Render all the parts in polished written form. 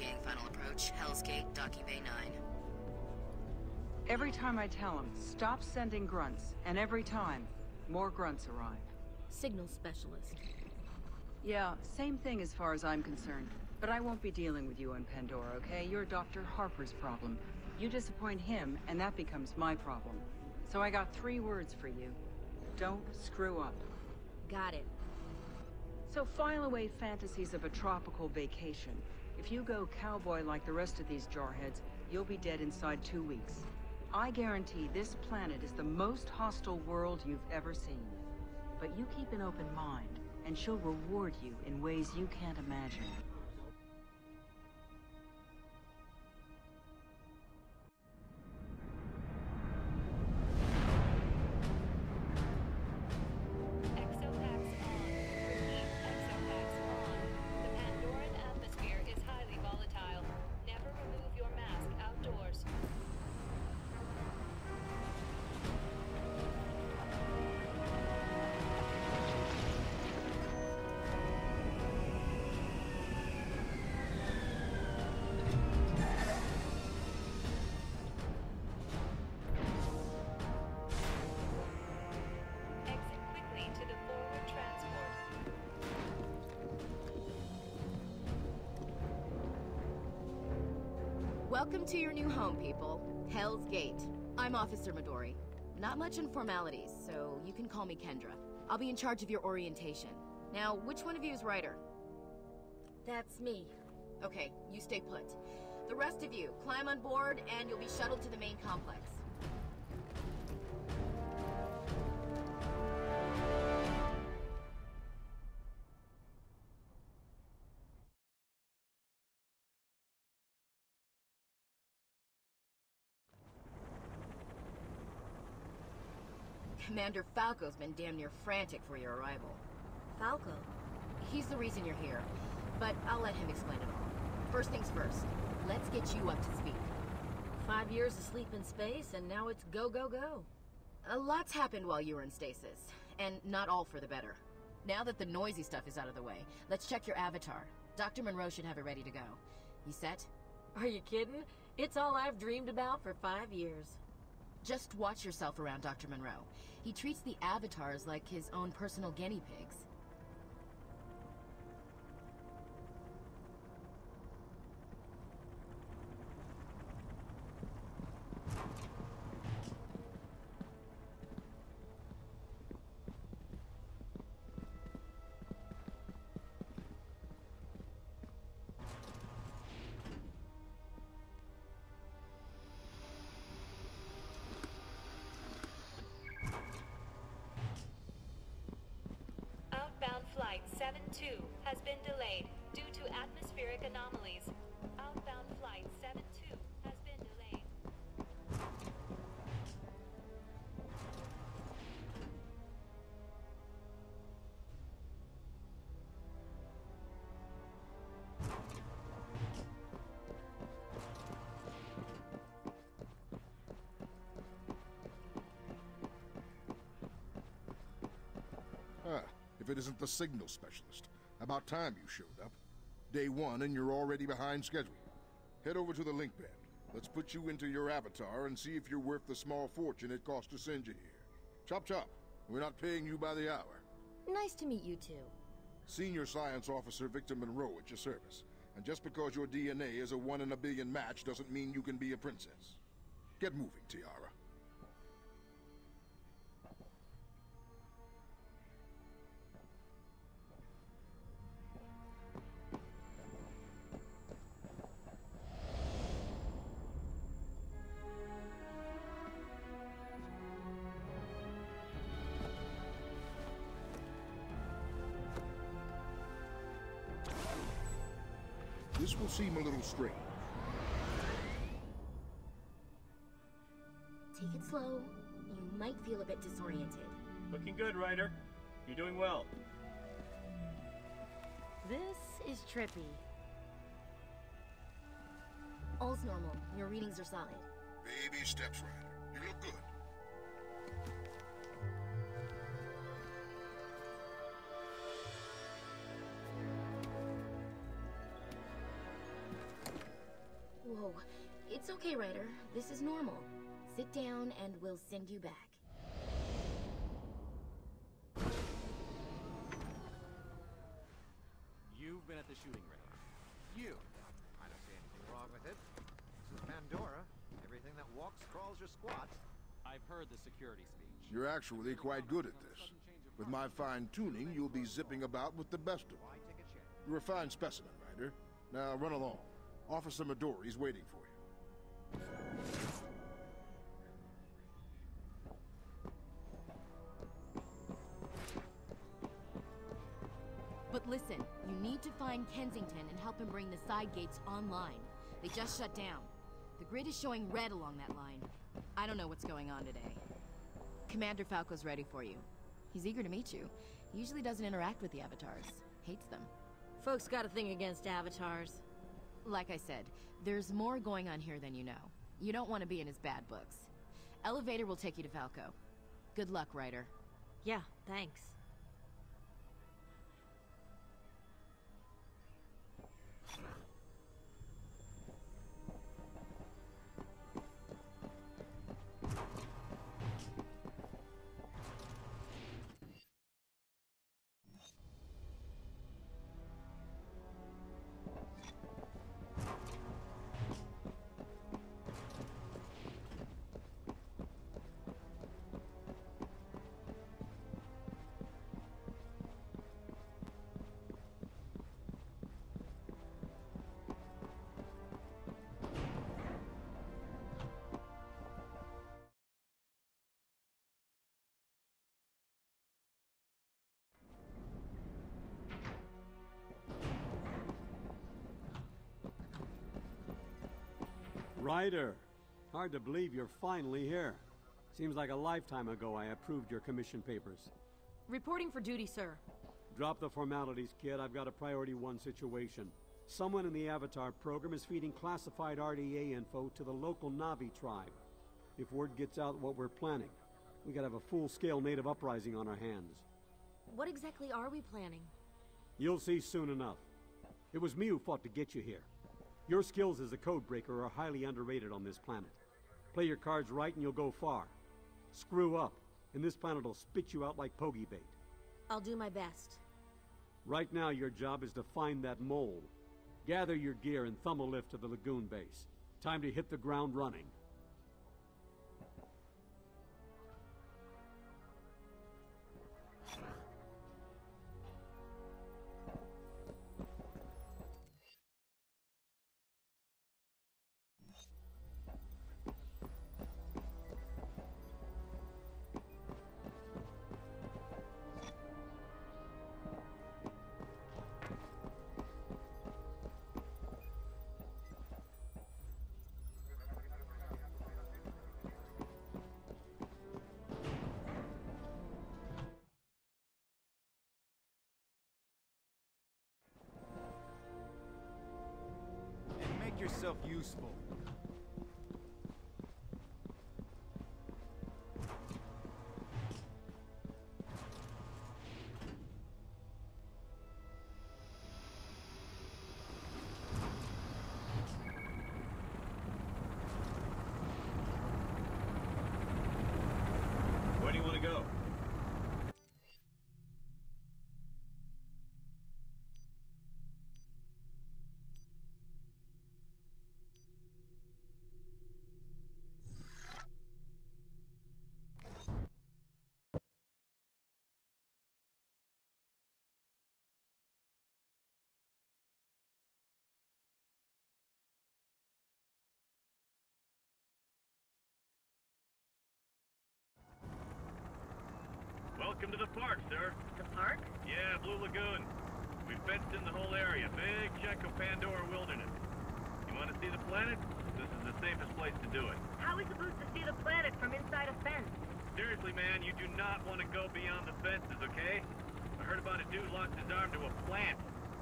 Initiating final approach, Hell's Gate, Docky Bay 9. Every time I tell him, stop sending grunts, and every time, more grunts arrive. Signal specialist. Yeah, same thing as far as I'm concerned. But I won't be dealing with you on Pandora, okay? You're Dr. Harper's problem. You disappoint him, and that becomes my problem. So I got 3 words for you. Don't screw up. Got it. So file away fantasies of a tropical vacation. If you go cowboy like the rest of these jarheads, you'll be dead inside 2 weeks. I guarantee this planet is the most hostile world you've ever seen. But you keep an open mind, and she'll reward you in ways you can't imagine. Welcome to your new home, people. Hell's Gate. I'm Officer Midori. Not much in formalities, so you can call me Kendra. I'll be in charge of your orientation. Now, which one of you is Ryder? That's me. Okay, you stay put. The rest of you, climb on board and you'll be shuttled to the main complex. Commander Falco's been damn near frantic for your arrival. Falco? He's the reason you're here, but I'll let him explain it all. First things first, let's get you up to speed. 5 years asleep in space, and now it's go, go, go. A lot's happened while you were in stasis, and not all for the better. Now that the noisy stuff is out of the way, let's check your avatar. Dr. Monroe should have it ready to go. You set? Are you kidding? It's all I've dreamed about for 5 years. Just watch yourself around Dr. Monroe. He treats the avatars like his own personal guinea pigs. Flight 72 has been delayed due to atmospheric anomalies. Outbound flight 72 has been delayed. If it isn't the signal specialist. About time you showed up. Day 1 and you're already behind schedule. Head over to the link band. Let's put you into your avatar and see if you're worth the small fortune it cost to send you here. Chop chop. We're not paying you by the hour. Nice to meet you two. Senior Science Officer Victor Monroe at your service. And just because your DNA is a 1 in a billion match doesn't mean you can be a princess. Get moving, Tiara. This will seem a little strange. Take it slow. You might feel a bit disoriented. Looking good, Ryder. You're doing well. This is trippy. All's normal. Your readings are solid. Baby steps, Ryder. You look good. It's okay, Ryder. This is normal. Sit down and we'll send you back. You've been at the shooting range. You! I don't see anything wrong with it. This is Pandora. Everything that walks, crawls, or squats. I've heard the security speech. You're actually quite good at this. With my fine tuning, you'll be zipping about with the best of them. You're a fine specimen, Ryder. Now run along. Officer Midori's waiting for you. But listen, you need to find Kensington and help him bring the side gates online. They just shut down. The grid is showing red along that line. I don't know what's going on today. Commander Falco's ready for you. He's eager to meet you. He usually doesn't interact with the avatars. Hates them. Folks got a thing against avatars. Like I said, there's more going on here than you know. You don't want to be in his bad books. Elevator will take you to Falco. Good luck, Ryder. Yeah, thanks. Ryder, hard to believe you're finally here. Seems like a lifetime ago I approved your commission papers. Reporting for duty, sir. Drop the formalities, kid. I've got a priority one situation. Someone in the Avatar program is feeding classified RDA info to the local Na'vi tribe. If word gets out what we're planning, we gotta have a full-scale native uprising on our hands. What exactly are we planning? You'll see soon enough. It was me who fought to get you here. Your skills as a codebreaker are highly underrated on this planet. Play your cards right and you'll go far. Screw up, and this planet will spit you out like pogey bait. I'll do my best. Right now your job is to find that mole. Gather your gear and thumb a lift to the Lagoon base. Time to hit the ground running. Yourself useful. Where do you want to go? Welcome to the park, sir. The park? Yeah, Blue Lagoon. We've fenced in the whole area. Big chunk of Pandora wilderness. You want to see the planet? This is the safest place to do it. How are we supposed to see the planet from inside a fence? Seriously, man, you do not want to go beyond the fences, okay? I heard about a dude lost his arm to a plant.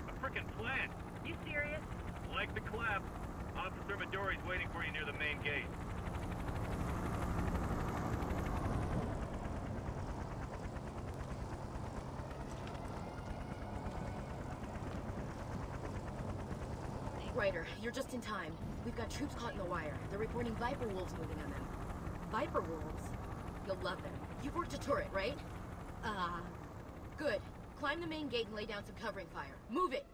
A frickin' plant! You serious? Like the clap. Officer Midori's waiting for you near the main gate. Ryder, you're just in time. We've got troops caught in the wire. They're reporting Viper Wolves moving on them. Viper Wolves? You'll love them. You've worked a turret, right? Good. Climb the main gate and lay down some covering fire. Move it!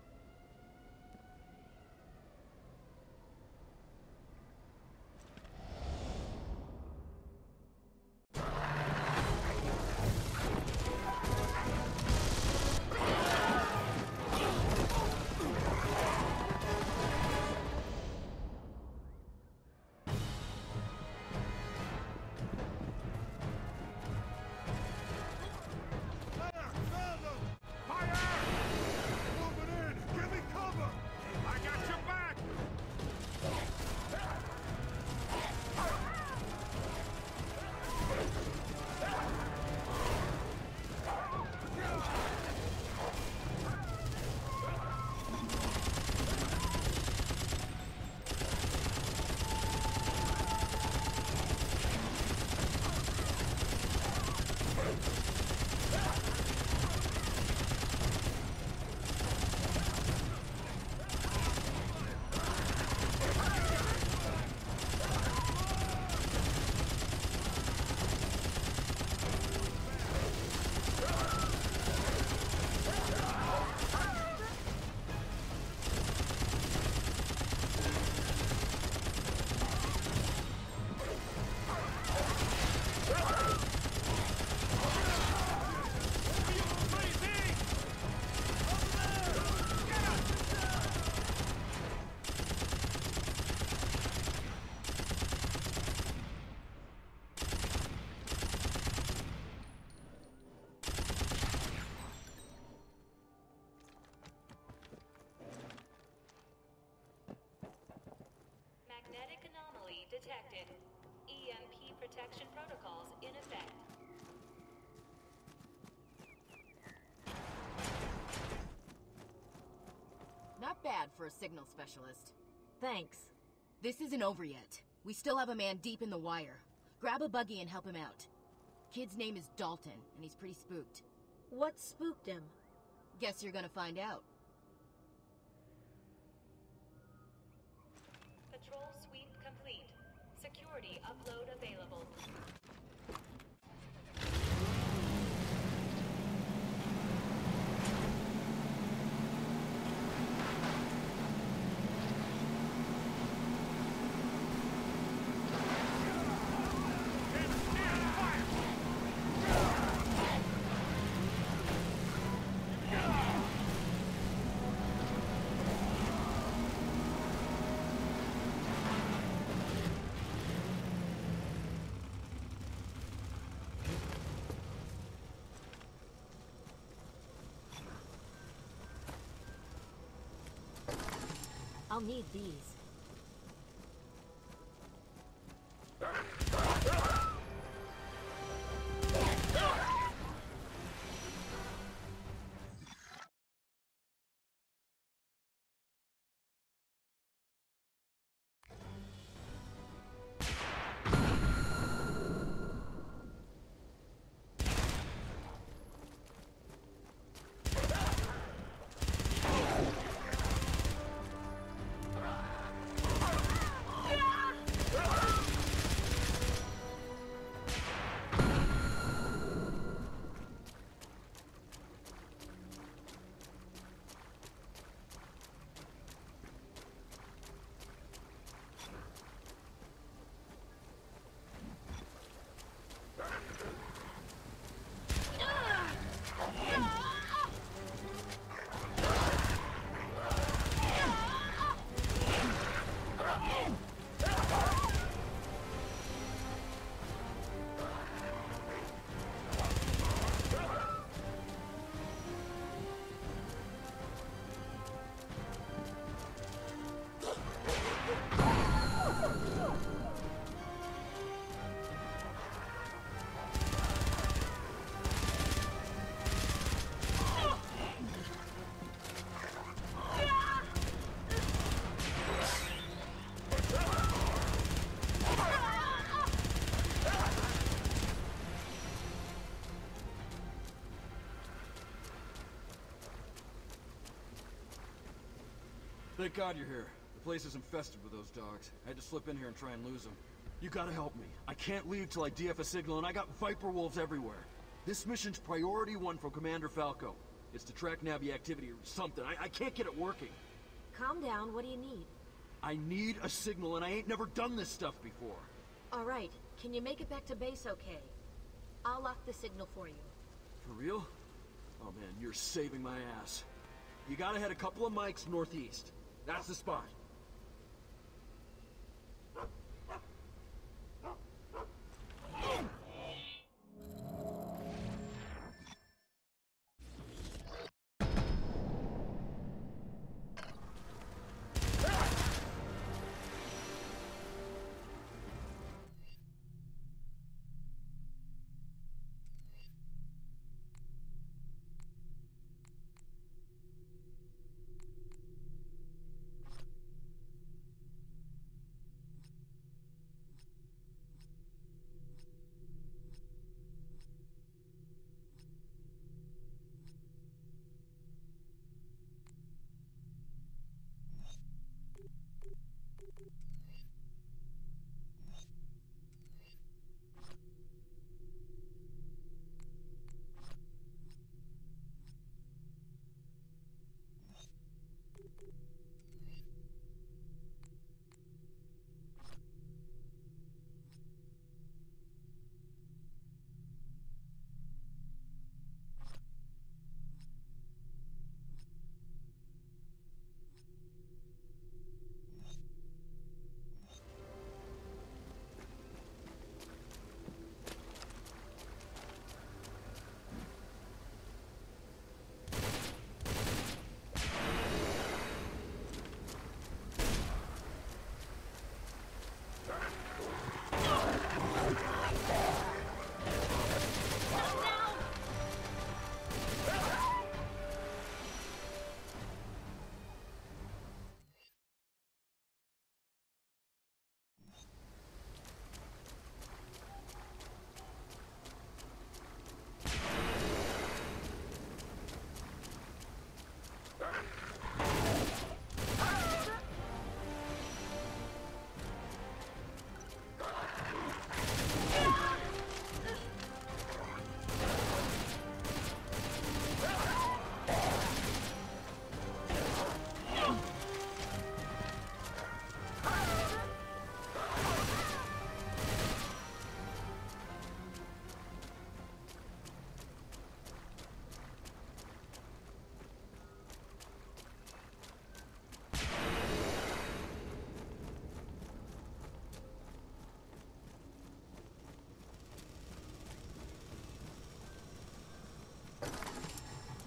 Detected. EMP protection protocols in effect. Not bad for a signal specialist. Thanks. This isn't over yet. We still have a man deep in the wire. Grab a buggy and help him out. Kid's name is Dalton, and he's pretty spooked. What spooked him? Guess you're gonna find out. Patrol sweep complete. Security upload available. I'll need these. God, you're here. The place is infested with those dogs. I had to slip in here and try and lose them. You gotta help me. I can't leave till I DF a signal, and I got Viper Wolves everywhere. This mission's priority one for Commander Falco. It's to track Na'vi activity or something. I can't get it working. Calm down, what do you need? I need a signal, and I ain't never done this stuff before. Alright, can you make it back to base okay? I'll lock the signal for you. For real? Oh man, you're saving my ass. You gotta head a couple of mics northeast. That's the spot.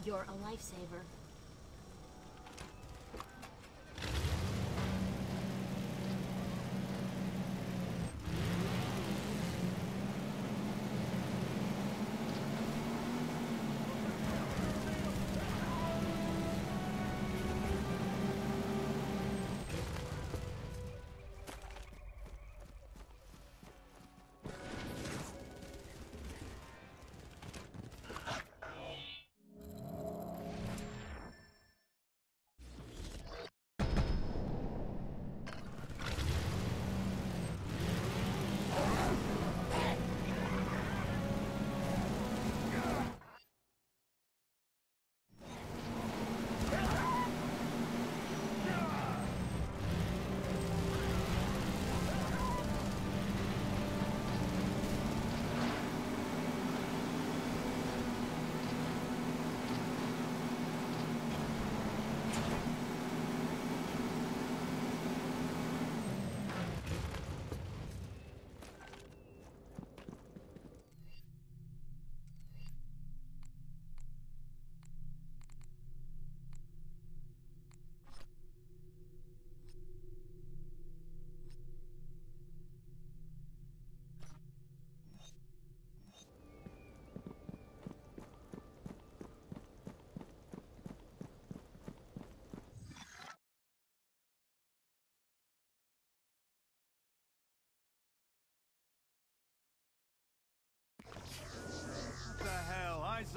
You're a lifesaver.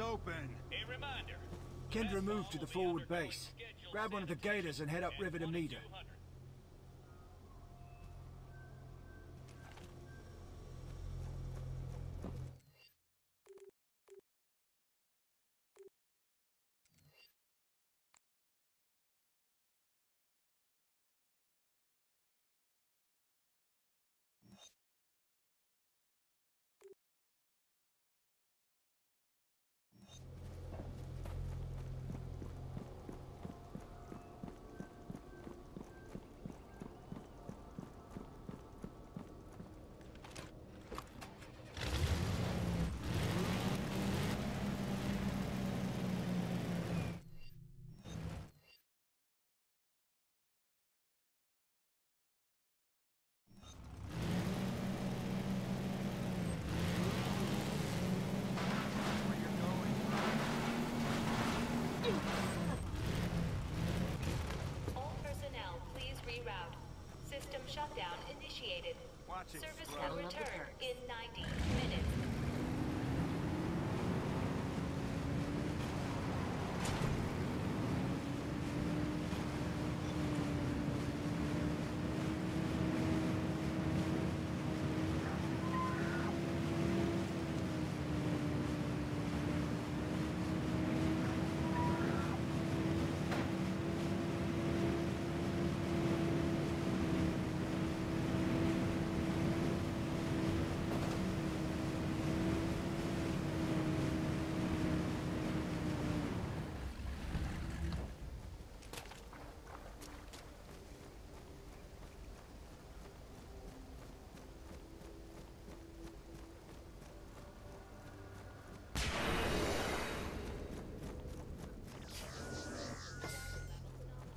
Open. A reminder. Kendra, move to the forward base. Grab one of the gators and head up river to meet her. shutdown initiated. Watch it. Service will return in 90 minutes.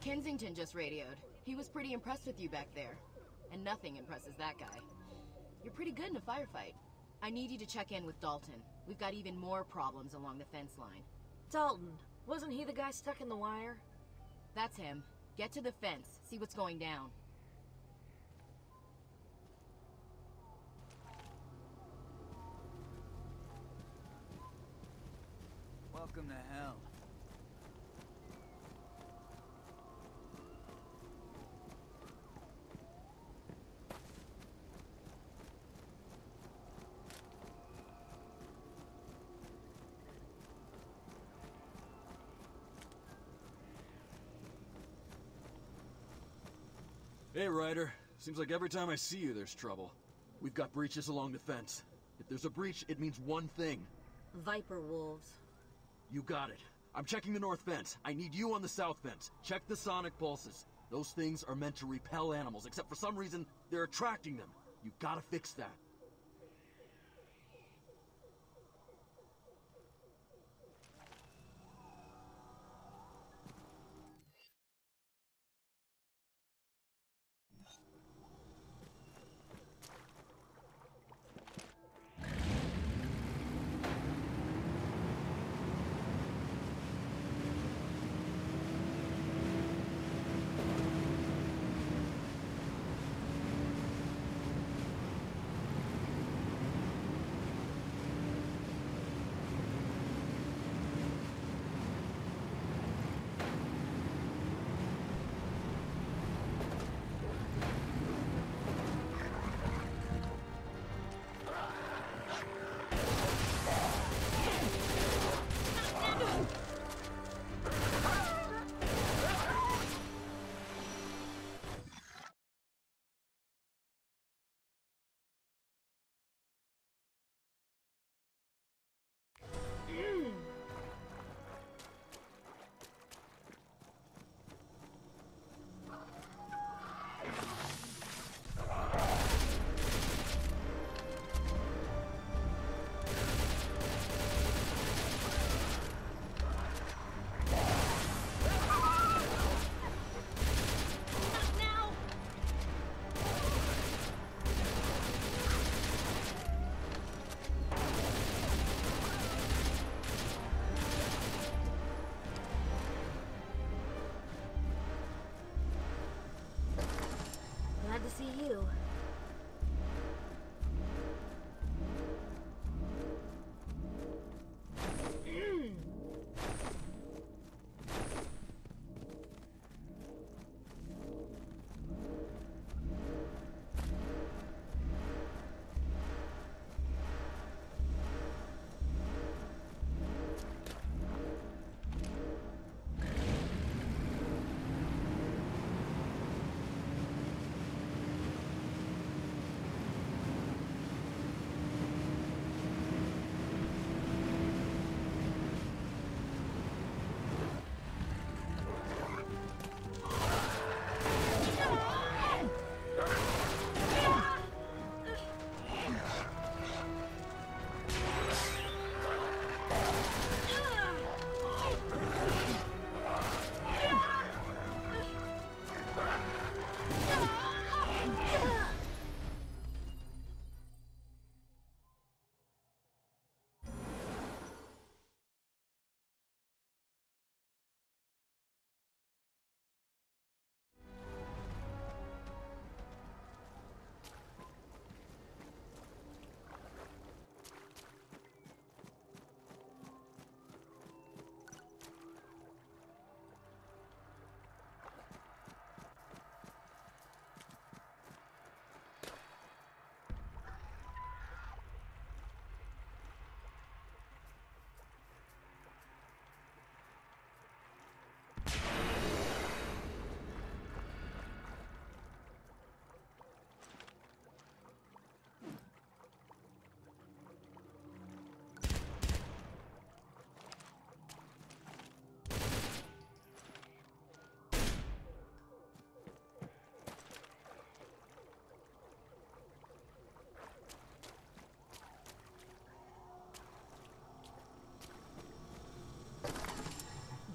Kensington just radioed. He was pretty impressed with you back there. And nothing impresses that guy. You're pretty good in a firefight. I need you to check in with Dalton. We've got even more problems along the fence line. Dalton, wasn't he the guy stuck in the wire? That's him. Get to the fence, see what's going down. Welcome to hell. Hey, Ryder. Seems like every time I see you, there's trouble. We've got breaches along the fence. If there's a breach, it means one thing. Viper Wolves. You got it. I'm checking the north fence. I need you on the south fence. Check the sonic pulses. Those things are meant to repel animals, except for some reason, they're attracting them. You gotta fix that.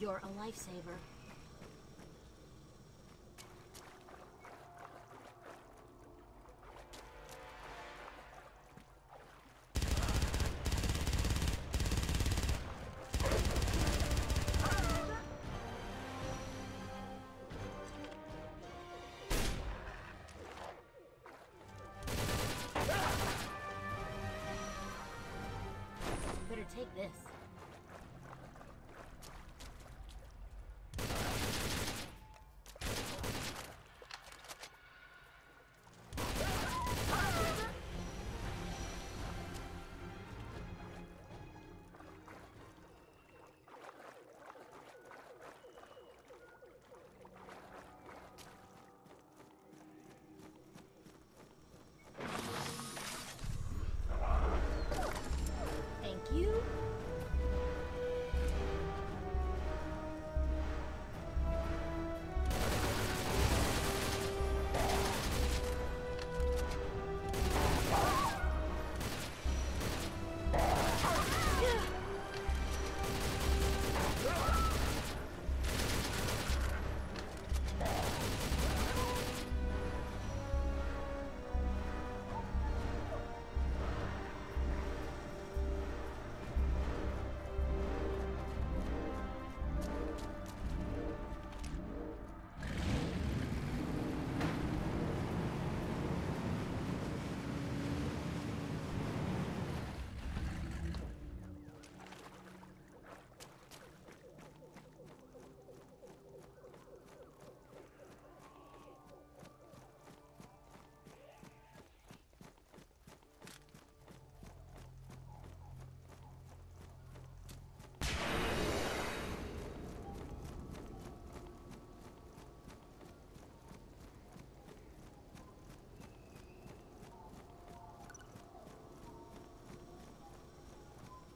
You're a lifesaver. Take this.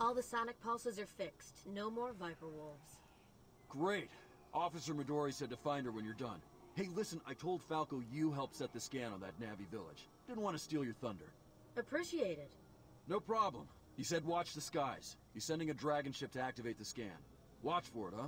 All the sonic pulses are fixed. No more Viper Wolves. Great. Officer Midori said to find her when you're done. Hey, listen, I told Falco you helped set the scan on that Na'vi village. Didn't want to steal your thunder. Appreciate it. No problem. He said watch the skies. He's sending a dragon ship to activate the scan. Watch for it, huh?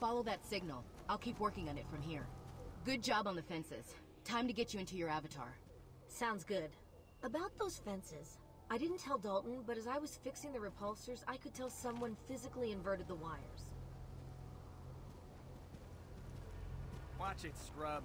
Follow that signal. I'll keep working on it from here. Good job on the fences. Time to get you into your avatar. Sounds good. About those fences, I didn't tell Dalton, but as I was fixing the repulsors, I could tell someone physically inverted the wires. Watch it, scrub.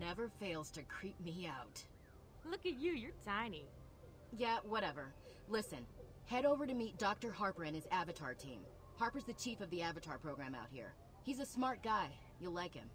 Never fails to creep me out. Look at you, you're tiny. Yeah, whatever. Listen, head over to meet Dr. Harper and his Avatar team. Harper's the chief of the Avatar program out here. He's a smart guy. You'll like him.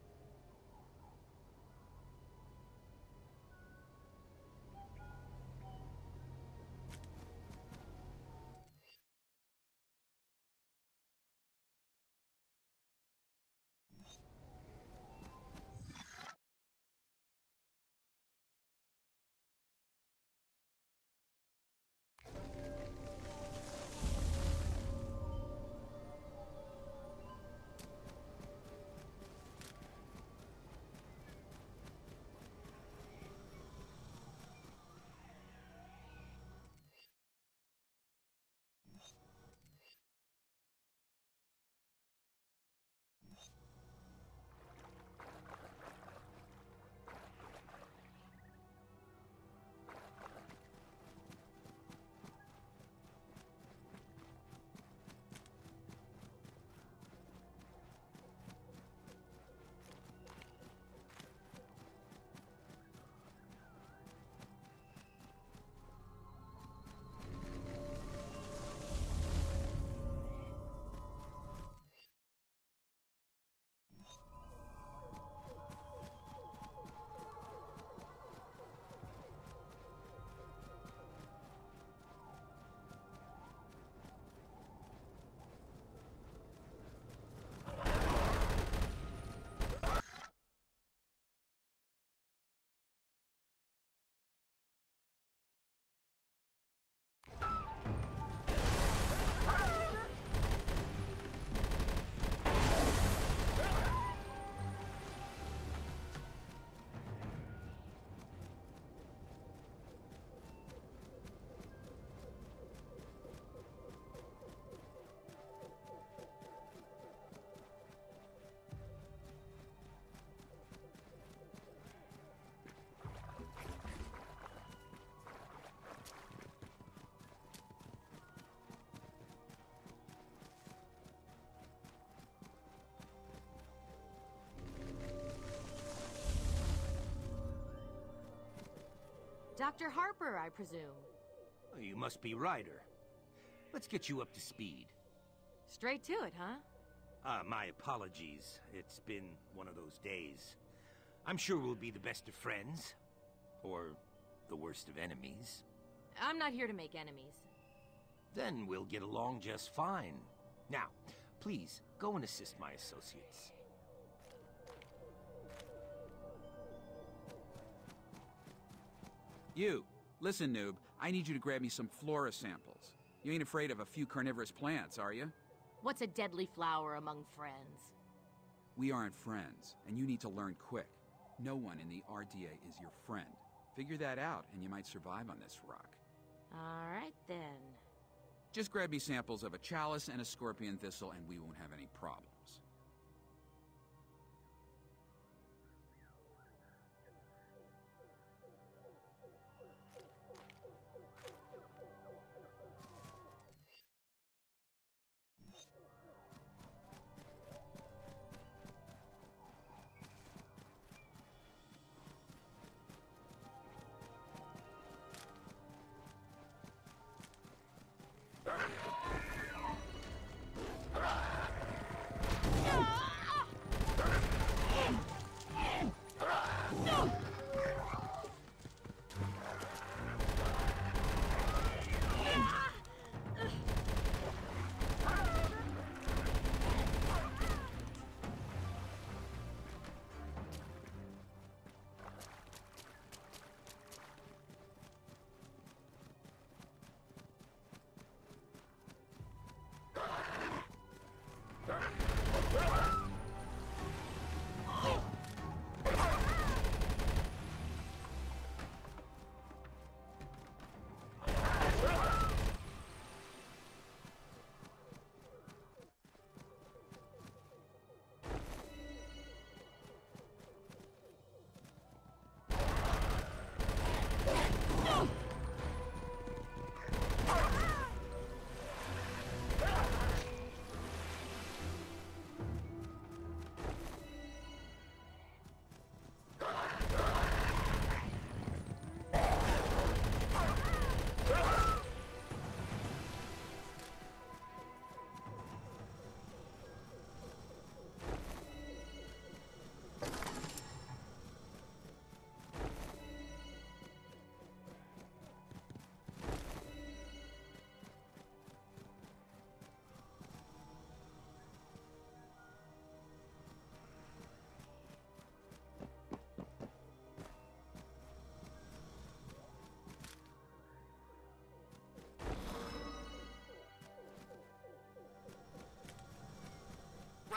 Dr. Harper, I presume. Oh, you must be Ryder. Let's get you up to speed. Straight to it, huh? My apologies. It's been one of those days. I'm sure we'll be the best of friends. Or the worst of enemies. I'm not here to make enemies. Then we'll get along just fine. Now, please, go and assist my associates. You, listen noob, I need you to grab me some flora samples. You ain't afraid of a few carnivorous plants, are you? What's a deadly flower among friends? We aren't friends, and you need to learn quick. No one in the RDA is your friend. Figure that out, and you might survive on this rock. All right, then. Just grab me samples of a chalice and a scorpion thistle, and we won't have any problems.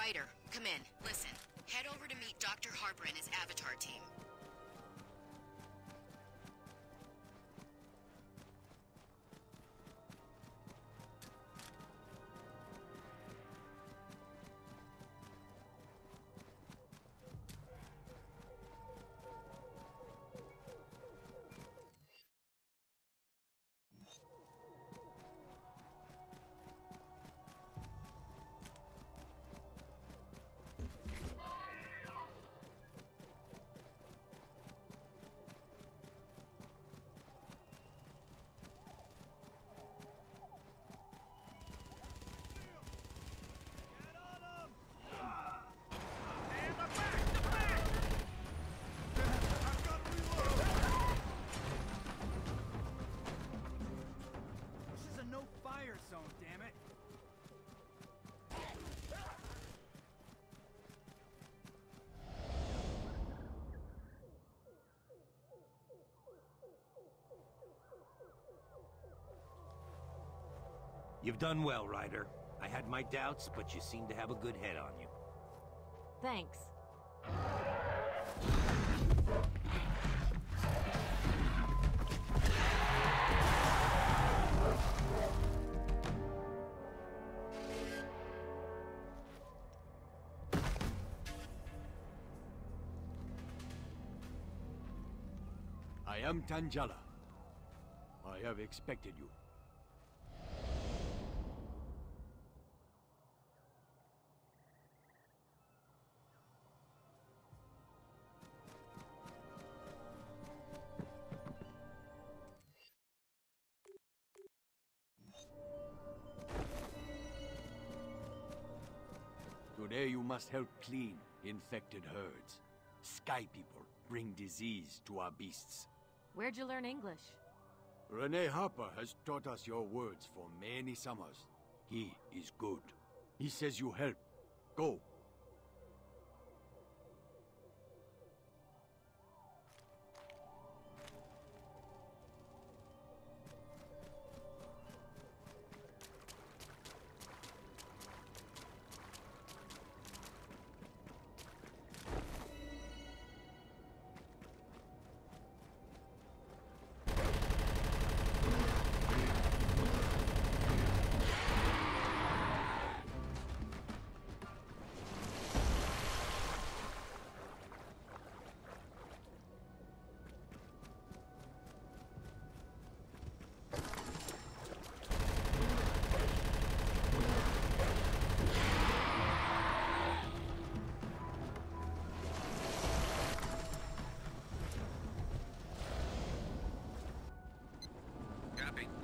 Ryder, come in. Listen, head over to meet Dr. Harper and his Avatar team. You've done well, Ryder. I had my doubts, but you seem to have a good head on you. Thanks. I am Tan Jala. I have expected you. Today you must help clean infected herds. Sky people bring disease to our beasts. Where'd you learn English? Renee Harper has taught us your words for many summers. He is good. He says you help. Go.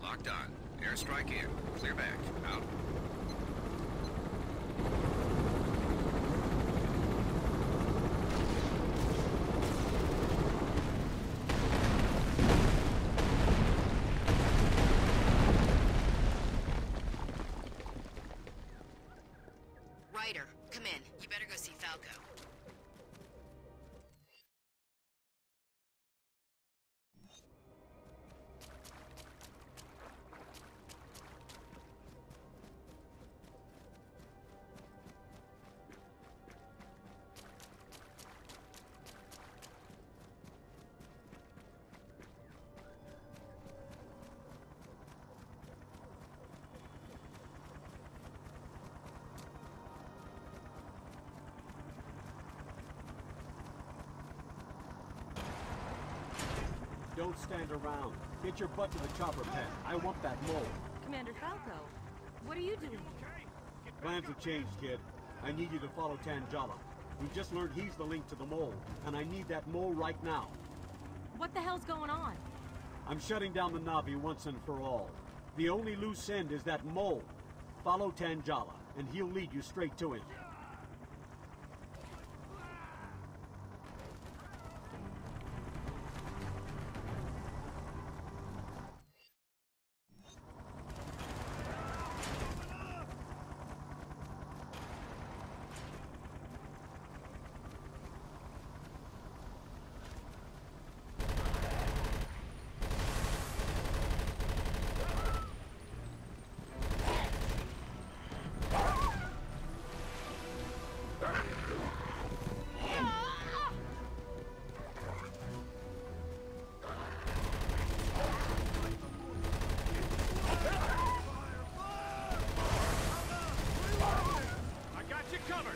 Locked on. Airstrike in. Clear back. Out. Ryder, come in. You better go see Falco. Don't stand around. Get your butt to the chopper pen. I want that mole. Commander Falco, what are you doing? Plans have changed, kid. I need you to follow Tan Jala. We just learned he's the link to the mole, and I need that mole right now. What the hell's going on? I'm shutting down the Na'vi once and for all. The only loose end is that mole. Follow Tan Jala, and he'll lead you straight to him. cover!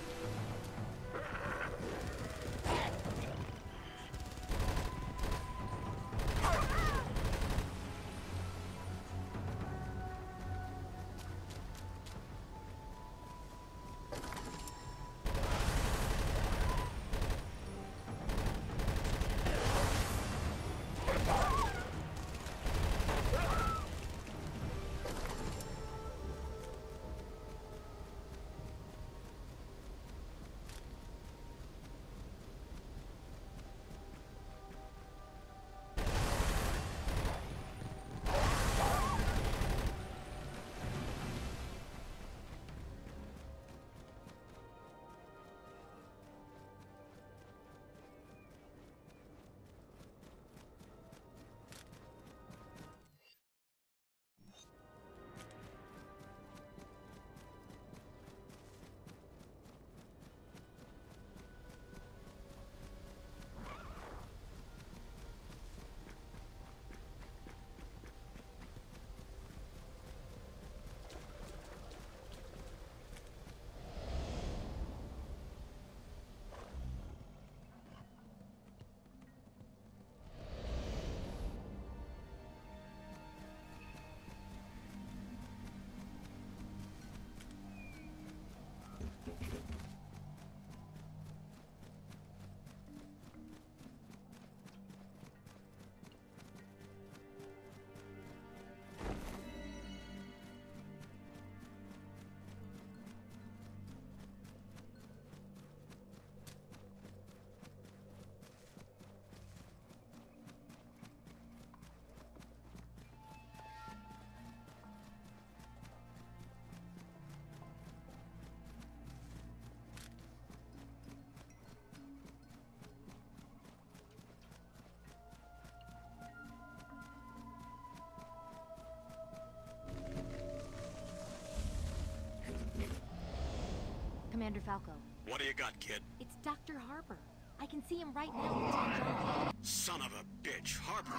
Commander Falco. What do you got, kid? It's Dr. Harper. I can see him right now. Son of a bitch, Harper.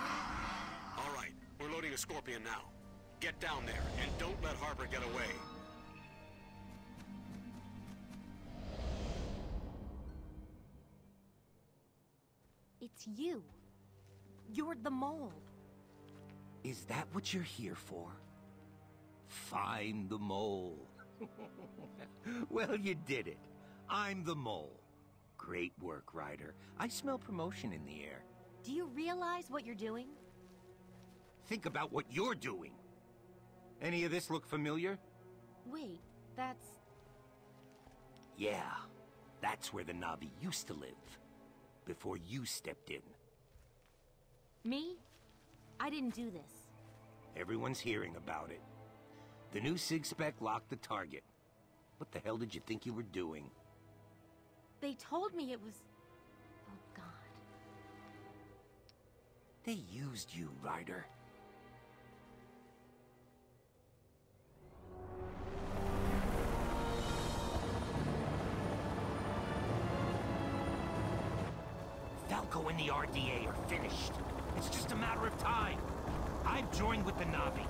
All right, we're loading a Scorpion now. Get down there and don't let Harper get away. It's you. You're the mole. Is that what you're here for? Find the mole. Well, you did it. I'm the mole. Great work, Ryder. I smell promotion in the air. Do you realize what you're doing? Think about what you're doing. Any of this look familiar? Wait, that's... Yeah, that's where the Na'vi used to live. Before you stepped in. Me? I didn't do this. Everyone's hearing about it. The new SIG-Spec locked the target. What the hell did you think you were doing? They told me it was... Oh, God. They used you, Ryder. Falco and the RDA are finished. It's just a matter of time. I've joined with the Na'vi.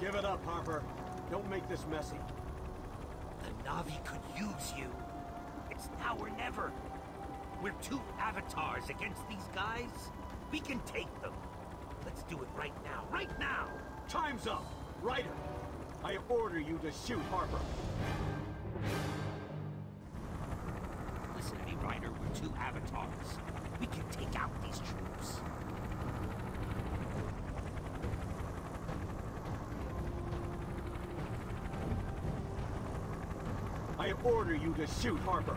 Give it up, Harper. Don't make this messy. The Na'vi could use you. It's now or never. We're two avatars against these guys. We can take them. Let's do it right now. Right now! Time's up! Ryder, I order you to shoot Harper. Listen to me, Ryder. We're two avatars. We can take out these troops. I order you to shoot Harper.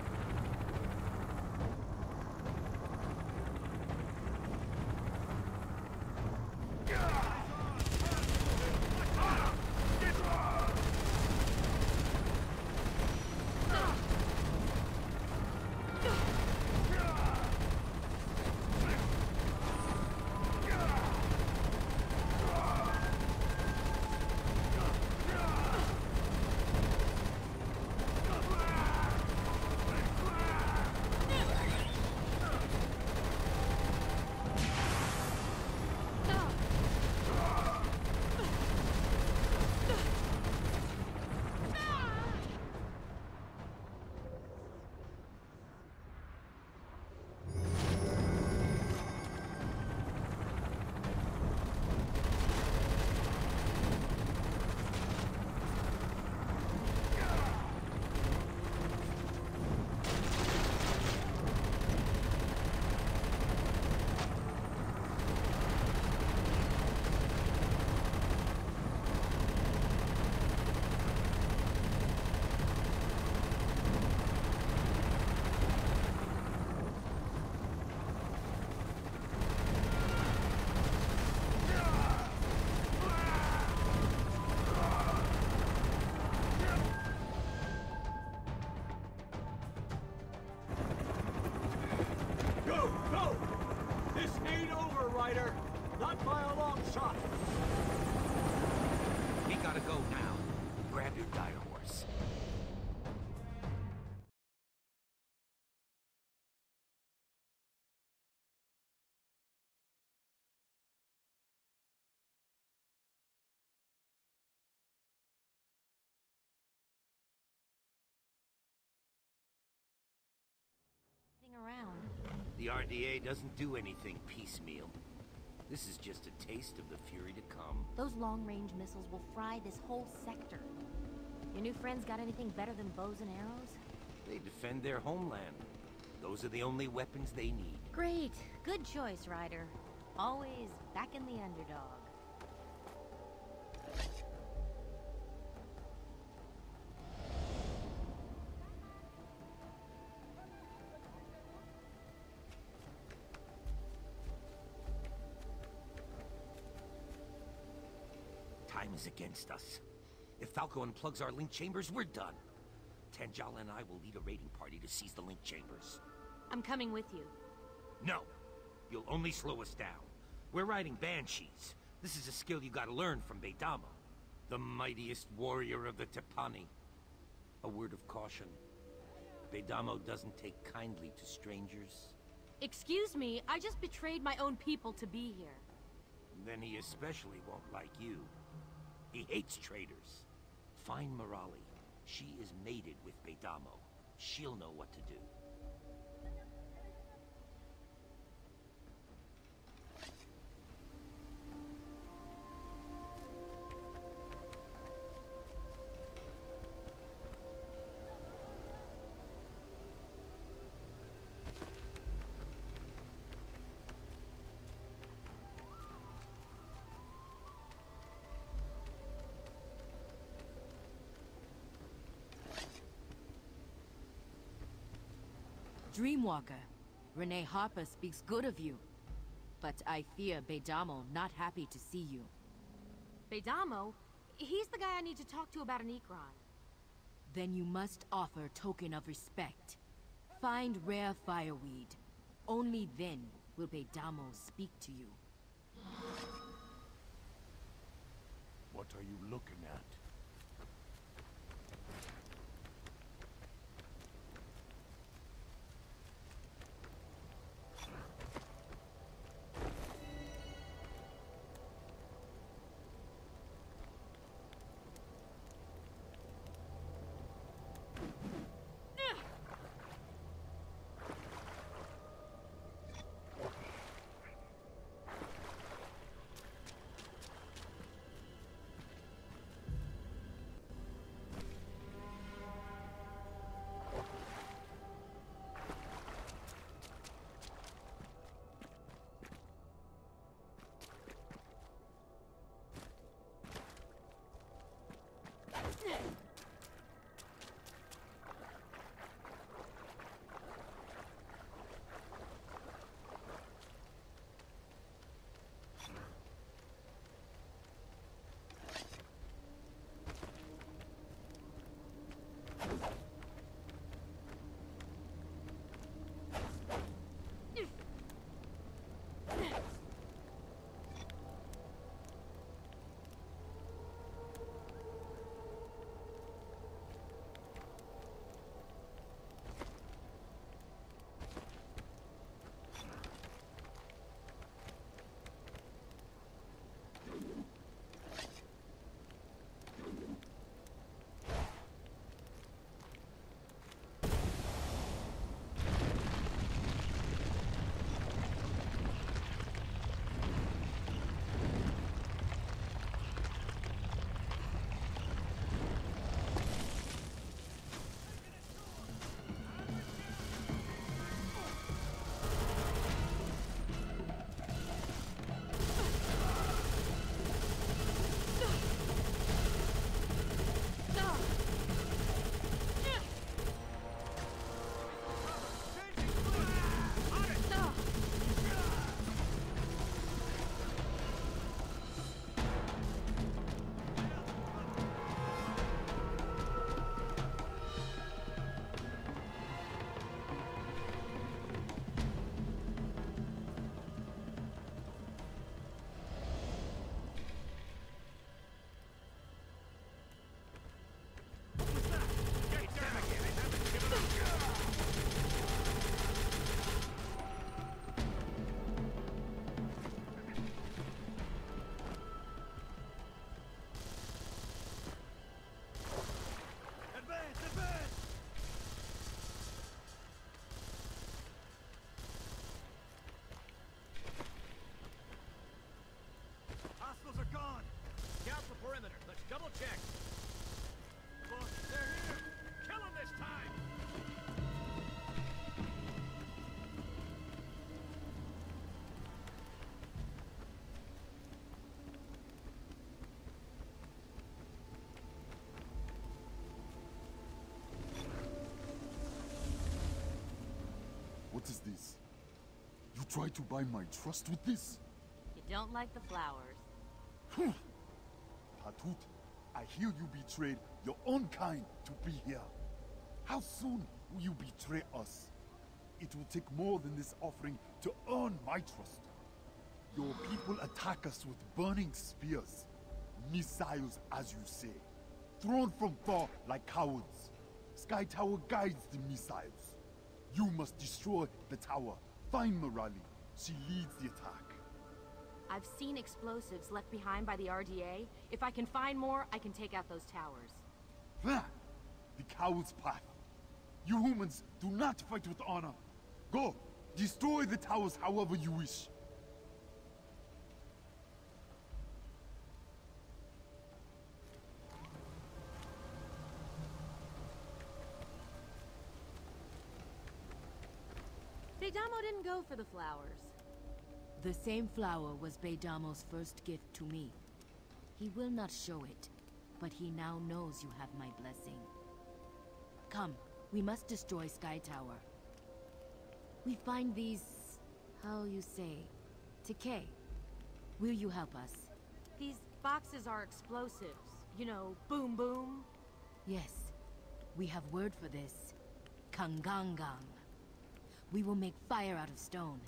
long shot. We gotta go now. Grab your dire horse. Around. The RDA doesn't do anything piecemeal. This is just a taste of the fury to come. Those long-range missiles will fry this whole sector. Your new friends got anything better than bows and arrows? They defend their homeland. Those are the only weapons they need. Great. Good choice, Ryder. Always backing the underdog. Time is against us. If Falco unplugs our link chambers, we're done. Tan Jala and I will lead a raiding party to seize the link chambers. I'm coming with you. No. You'll only slow us down. We're riding banshees. This is a skill you gotta learn from Beidamo, the mightiest warrior of the Tepani. A word of caution. Beidamo doesn't take kindly to strangers. Excuse me, I just betrayed my own people to be here. Then he especially won't like you. He hates traitors. Find Morali. She is mated with Beidamo. She'll know what to do. Dreamwalker, Renee Harper speaks good of you, but I fear Beidamo not happy to see you. Beidamo? He's the guy I need to talk to about an Ikran. Then you must offer token of respect. Find rare fireweed. Only then will Beidamo speak to you. What are you looking at? What is this? You try to buy my trust with this? You don't like the flowers. Patut, I hear you betrayed your own kind to be here. How soon will you betray us? It will take more than this offering to earn my trust. Your people attack us with burning spears. Missiles, as you say. Thrown from far like cowards. Sky Tower guides the missiles. You must destroy the tower. Find Morali. She leads the attack. I've seen explosives left behind by the RDA. If I can find more, I can take out those towers. The coward's path. You humans do not fight with honor. Go! Destroy the towers however you wish. Beidamo didn't go for the flowers. The same flower was Beidamo's first gift to me. He will not show it, but he now knows you have my blessing. Come, we must destroy Sky Tower. We find these... how you say... decay. Will you help us? These boxes are explosives. You know, boom boom. Yes. We have word for this. Kangangang. We will make fire out of stone.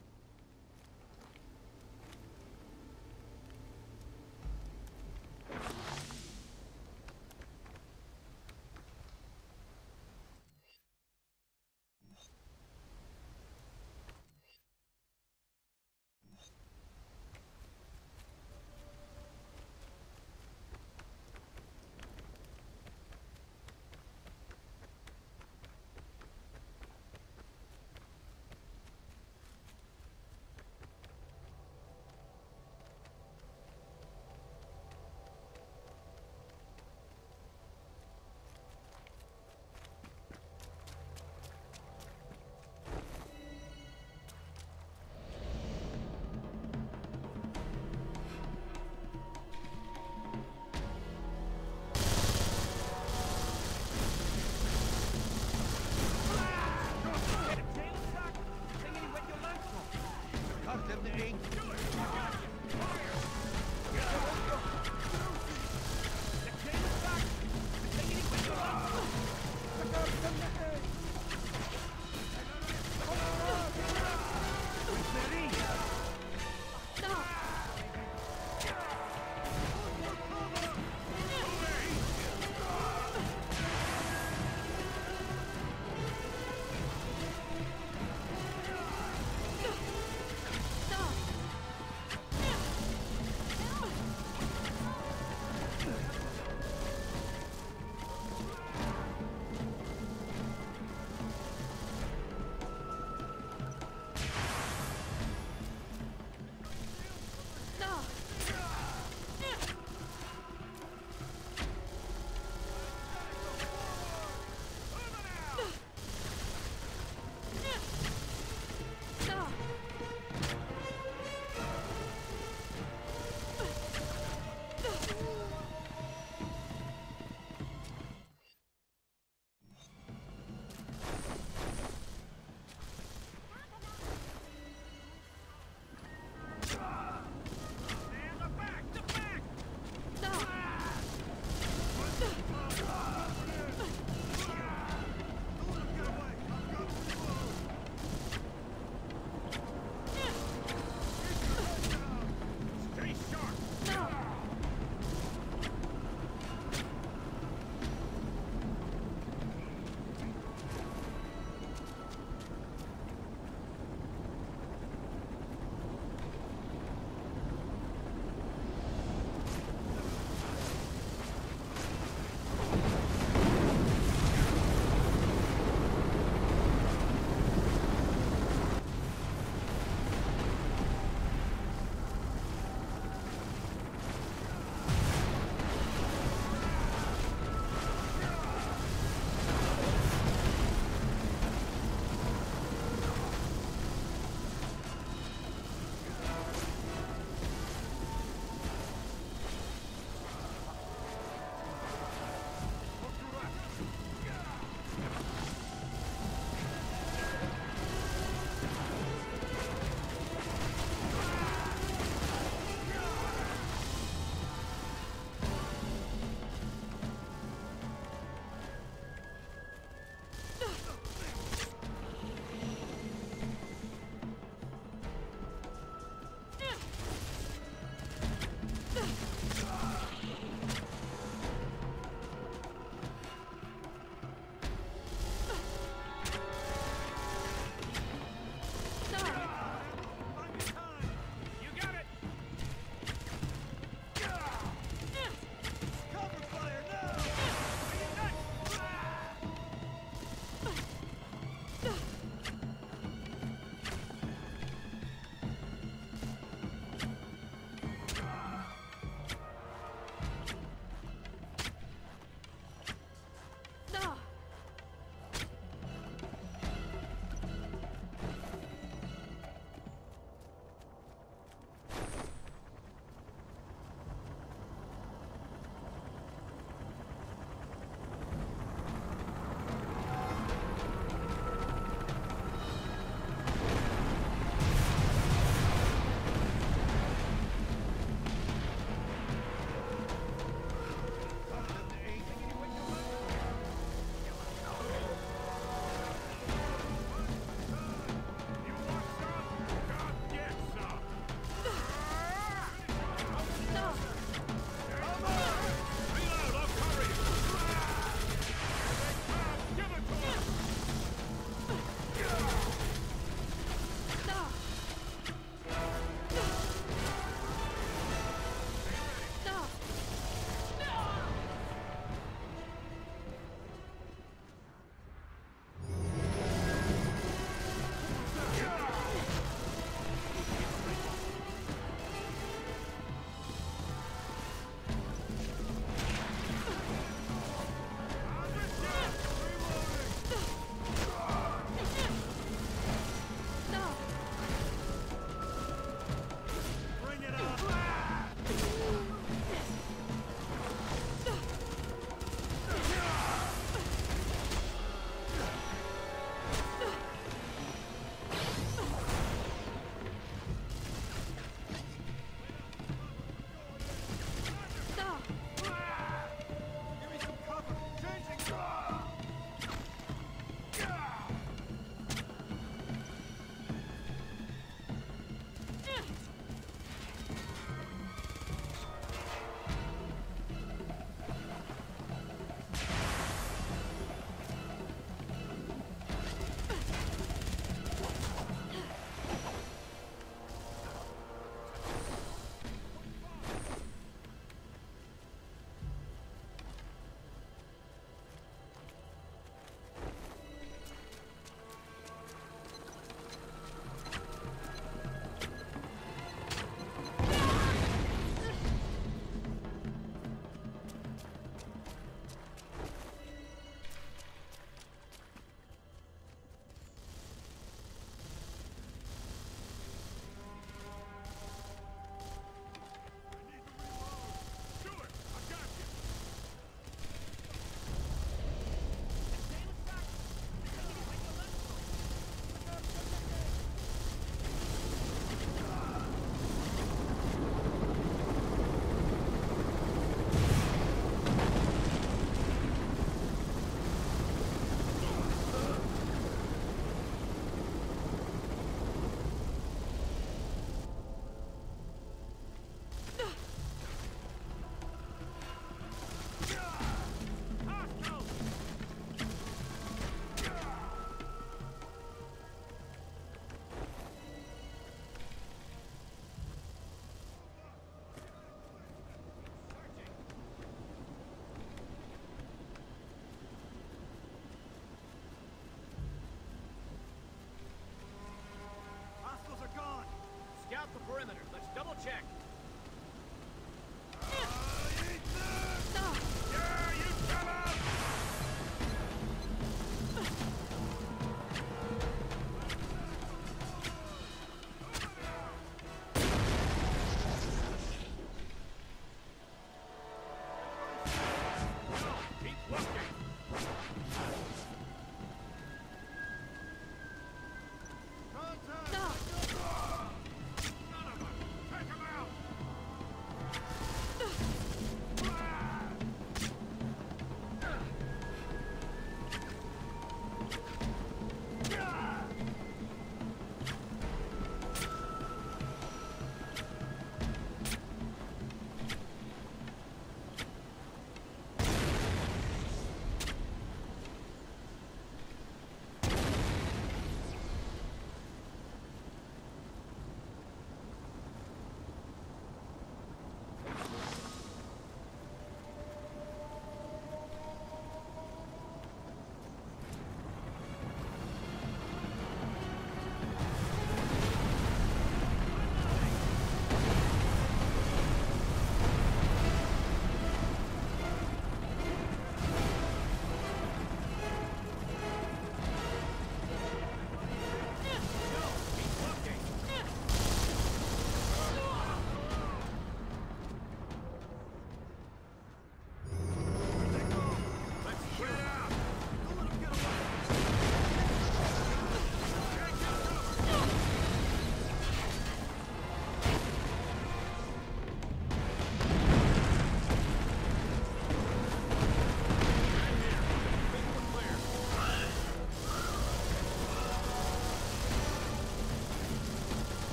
check.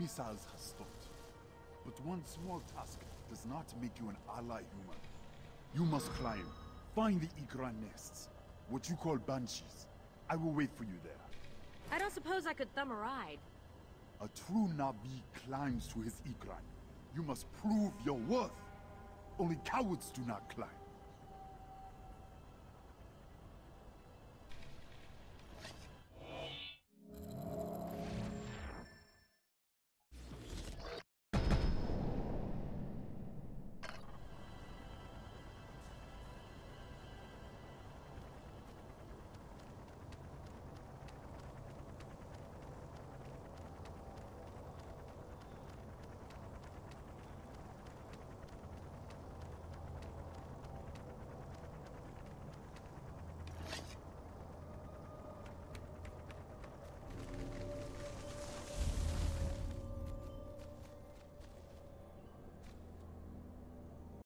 Missiles has stopped. But one small task does not make you an ally human. You must climb, find the Ikran nests, what you call banshees. I will wait for you there. I don't suppose I could thumb a ride. A true Na'vi climbs to his Ikran. You must prove your worth. Only cowards do not climb.